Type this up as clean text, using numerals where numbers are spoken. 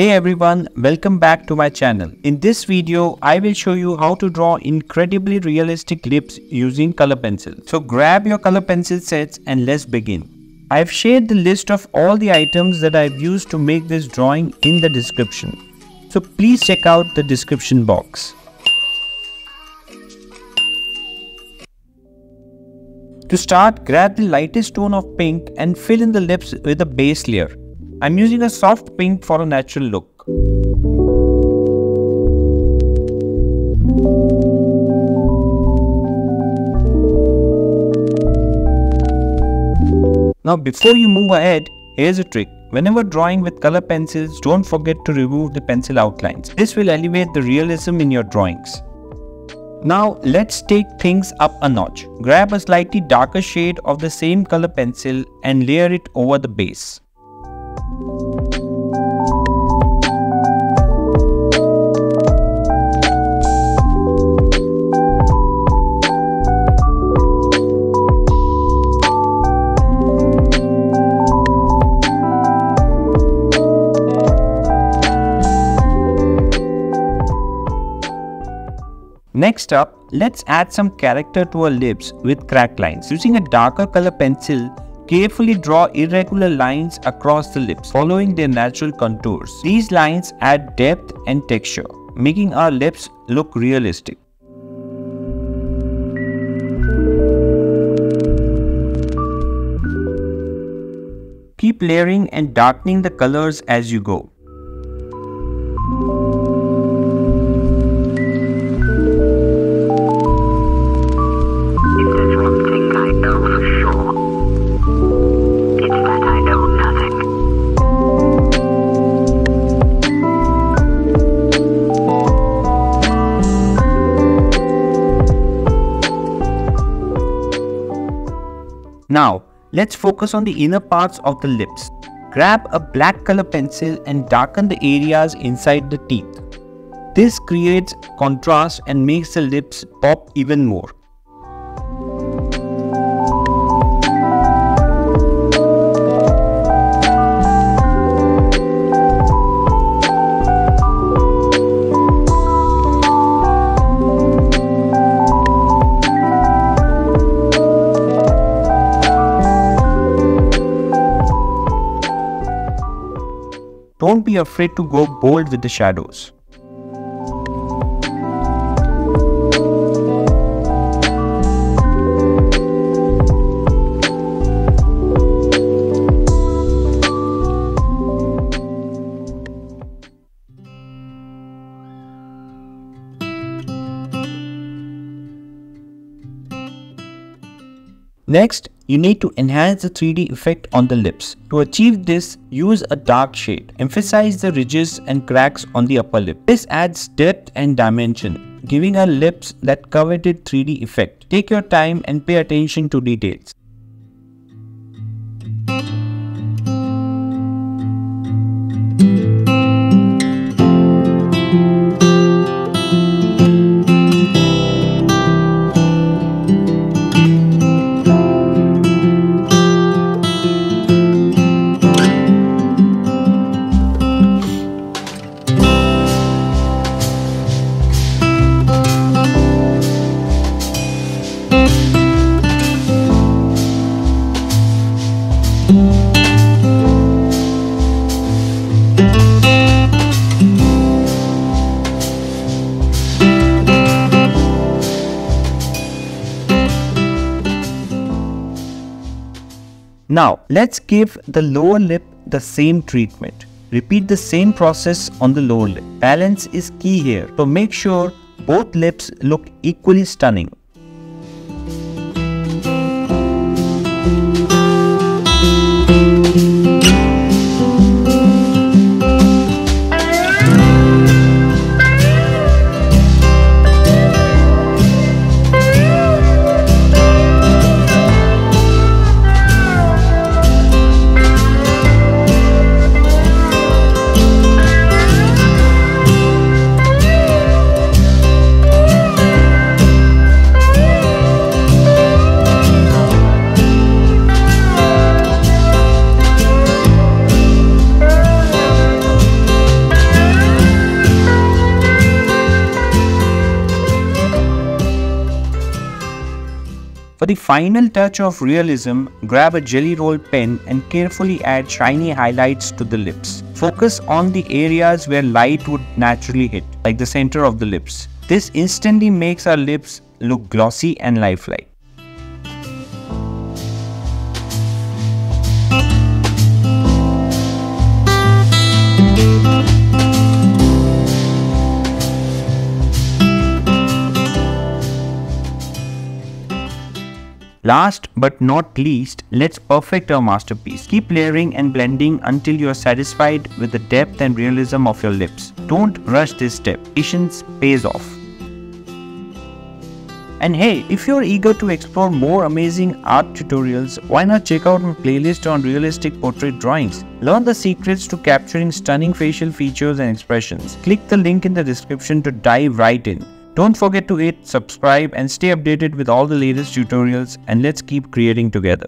Hey everyone, welcome back to my channel. In this video, I will show you how to draw incredibly realistic lips using color pencil. So grab your color pencil sets and let's begin. I've shared the list of all the items that I've used to make this drawing in the description. So please check out the description box. To start, grab the lightest tone of pink and fill in the lips with a base layer. I'm using a soft pink for a natural look. Now before you move ahead, here's a trick. Whenever drawing with color pencils, don't forget to remove the pencil outlines. This will elevate the realism in your drawings. Now let's take things up a notch. Grab a slightly darker shade of the same color pencil and layer it over the base. Next up, let's add some character to our lips with cracked lines. Using a darker color pencil, carefully draw irregular lines across the lips, following their natural contours. These lines add depth and texture, making our lips look realistic. Keep layering and darkening the colors as you go. Now, let's focus on the inner parts of the lips. Grab a black color pencil and darken the areas inside the teeth. This creates contrast and makes the lips pop even more. Don't be afraid to go bold with the shadows. Next, you need to enhance the 3D effect on the lips. To achieve this, use a dark shade. Emphasize the ridges and cracks on the upper lip. This adds depth and dimension, giving our lips that coveted 3D effect. Take your time and pay attention to details. Now, let's give the lower lip the same treatment. Repeat the same process on the lower lip. Balance is key here, so make sure both lips look equally stunning. For the final touch of realism, grab a jelly roll pen and carefully add shiny highlights to the lips. Focus on the areas where light would naturally hit, like the center of the lips. This instantly makes our lips look glossy and lifelike. Last but not least, let's perfect our masterpiece. Keep layering and blending until you are satisfied with the depth and realism of your lips. Don't rush this step. Patience pays off. And hey, if you're eager to explore more amazing art tutorials, why not check out my playlist on realistic portrait drawings? Learn the secrets to capturing stunning facial features and expressions. Click the link in the description to dive right in. Don't forget to hit subscribe and stay updated with all the latest tutorials, and let's keep creating together.